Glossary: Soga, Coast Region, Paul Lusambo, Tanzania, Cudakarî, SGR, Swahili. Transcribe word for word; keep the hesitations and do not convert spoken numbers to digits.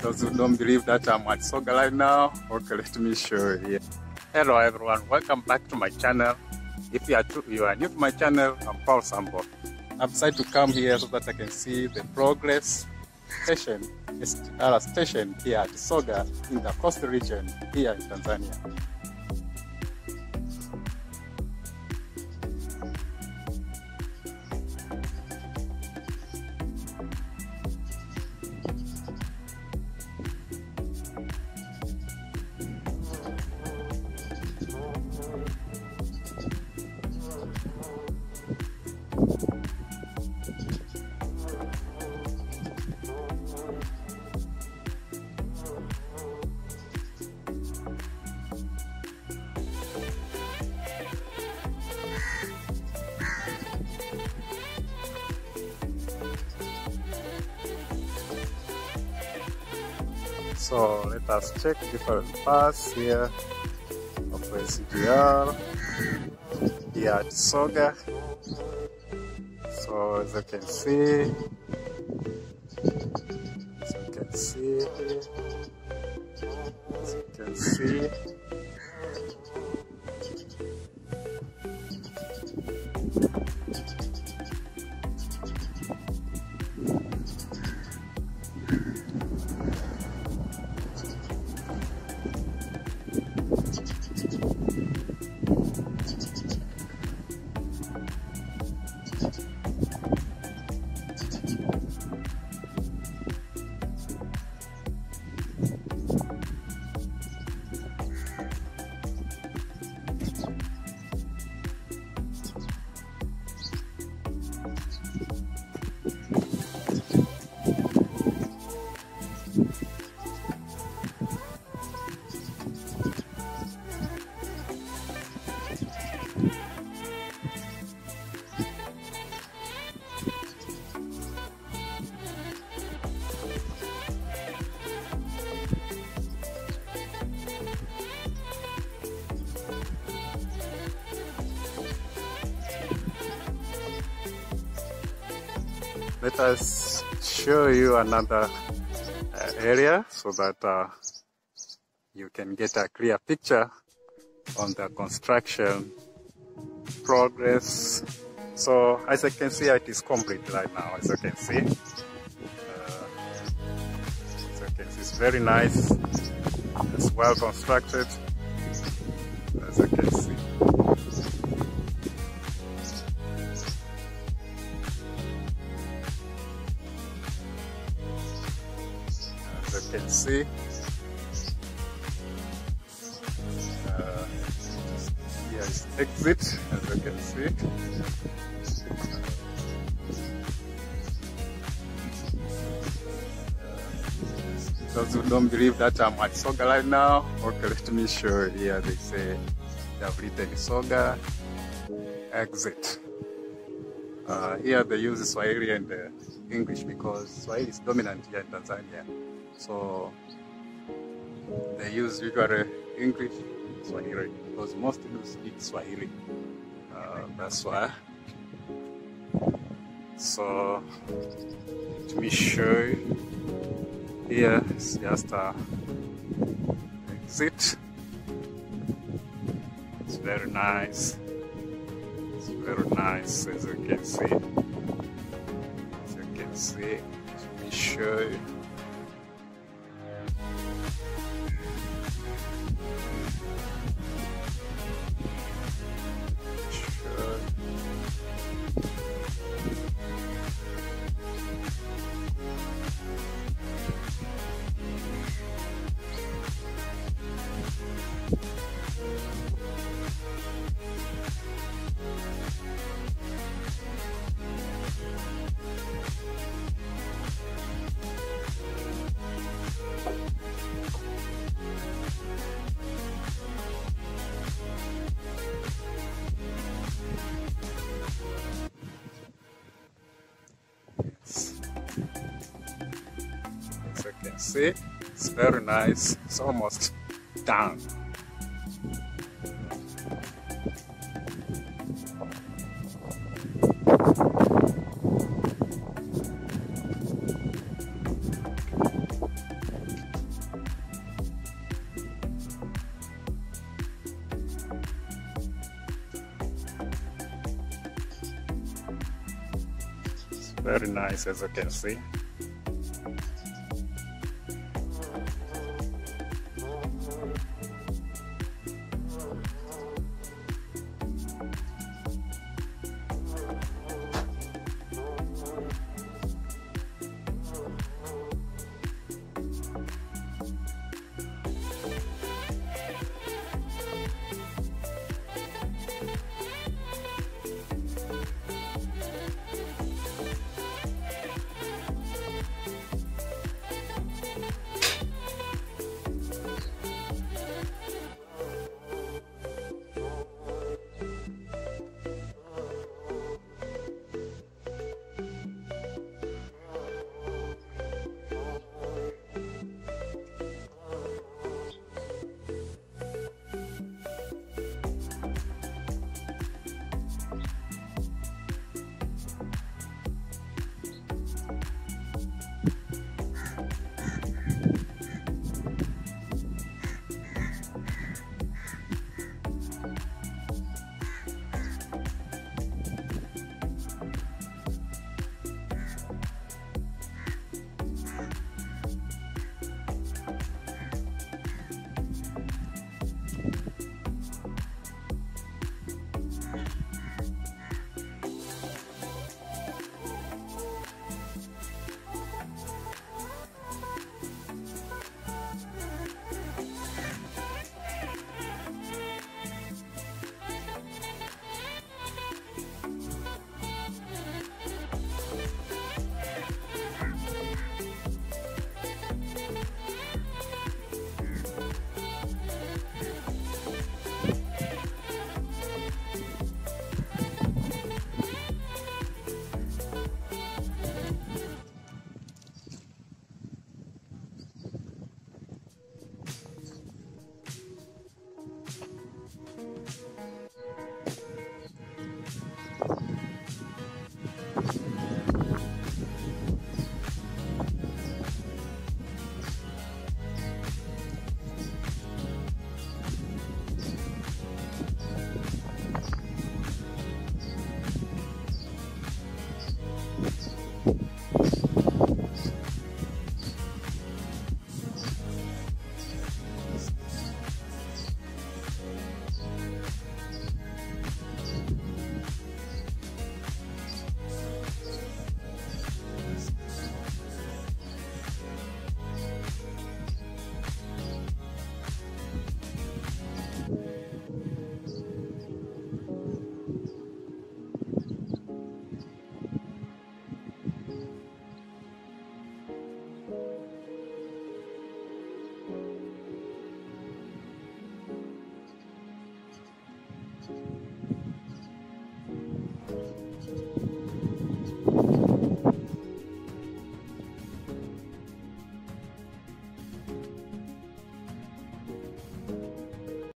Those who don't believe that I'm at Soga right now, okay, let me show you. Hello everyone, welcome back to my channel. If you are, too, you are new to my channel, I'm Paul Lusambo. I've decided to come here so that I can see the progress station, S G R station here at Soga in the coastal region here in Tanzania. So let us check different parts here of S G R here at Soga. So as you can see, as you can see, as you can see, let us show you another uh, area so that uh, you can get a clear picture on the construction progress. So as you can see, it is complete right now, as you can see. Uh, as you can see, it's very nice. It's well constructed, as you can see. You can see uh, here is exit, as you can see. Uh, those who don't believe that I'm at Soga right now, okay, let me show you here. They say they have written Soga exit. Uh, here they use Swahili and uh, English because Swahili is dominant here in Tanzania. So they use usually English, Swahili, because most people speak Swahili. Uh, that's why. So let me show you. Here is just a exit. It's very nice. It's very nice, as you can see. As you can see, let me show you. See, it's very nice. It's almost done. very nice, as you can see.